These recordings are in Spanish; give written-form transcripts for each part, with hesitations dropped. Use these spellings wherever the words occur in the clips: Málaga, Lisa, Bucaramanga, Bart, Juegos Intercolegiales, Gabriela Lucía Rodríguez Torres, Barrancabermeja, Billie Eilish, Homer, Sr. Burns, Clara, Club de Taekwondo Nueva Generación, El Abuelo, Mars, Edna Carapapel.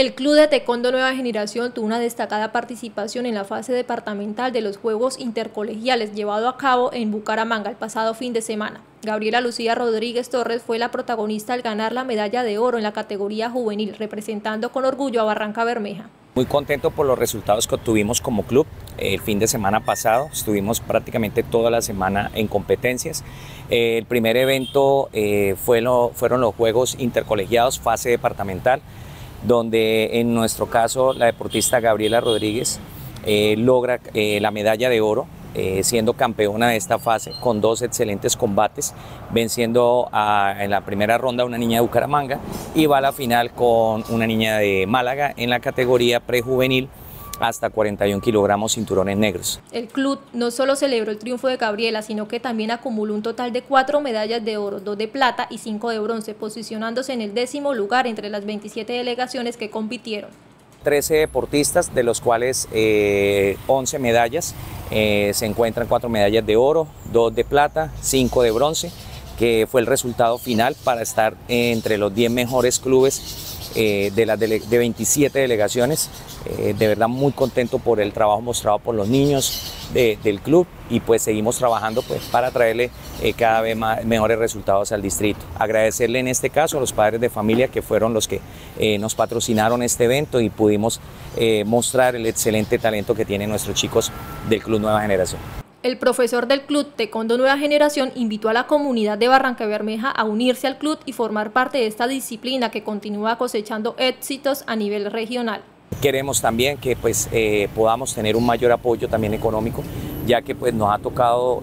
El Club de Taekwondo Nueva Generación tuvo una destacada participación en la fase departamental de los Juegos Intercolegiales llevado a cabo en Bucaramanga el pasado fin de semana. Gabriela Lucía Rodríguez Torres fue la protagonista al ganar la medalla de oro en la categoría juvenil, representando con orgullo a Barrancabermeja. Muy contento por los resultados que obtuvimos como club. El fin de semana pasado estuvimos prácticamente toda la semana en competencias. El primer evento fueron los Juegos Intercolegiados, fase departamental, donde en nuestro caso la deportista Gabriela Rodríguez logra la medalla de oro, siendo campeona de esta fase con dos excelentes combates, venciendo en la primera ronda a una niña de Bucaramanga y va a la final con una niña de Málaga en la categoría prejuvenil hasta 41 kilogramos cinturones negros. El club no solo celebró el triunfo de Gabriela, sino que también acumuló un total de 4 medallas de oro, 2 de plata y 5 de bronce, posicionándose en el 10º lugar entre las 27 delegaciones que compitieron. 13 deportistas, de los cuales 11 medallas, se encuentran 4 medallas de oro, 2 de plata, 5 de bronce, que fue el resultado final para estar entre los 10 mejores clubes de 27 delegaciones. De verdad muy contento por el trabajo mostrado por los niños del club, y pues seguimos trabajando para traerle cada vez mejores resultados al distrito. Agradecerle en este caso a los padres de familia, que fueron los que nos patrocinaron este evento y pudimos mostrar el excelente talento que tienen nuestros chicos del Club Nueva Generación. El profesor del Club Taekwondo Nueva Generación invitó a la comunidad de Barrancabermeja a unirse al club y formar parte de esta disciplina que continúa cosechando éxitos a nivel regional. Queremos también que podamos tener un mayor apoyo también económico, ya que nos ha tocado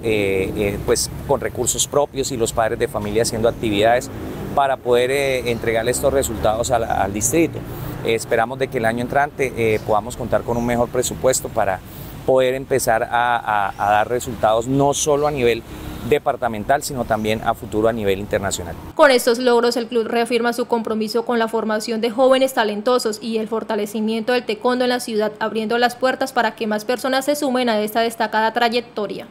con recursos propios y los padres de familia haciendo actividades para poder entregarle estos resultados al distrito. Esperamos de que el año entrante podamos contar con un mejor presupuesto para poder empezar a dar resultados no solo a nivel departamental, sino también a futuro a nivel internacional. Con estos logros, el club reafirma su compromiso con la formación de jóvenes talentosos y el fortalecimiento del taekwondo en la ciudad, abriendo las puertas para que más personas se sumen a esta destacada trayectoria.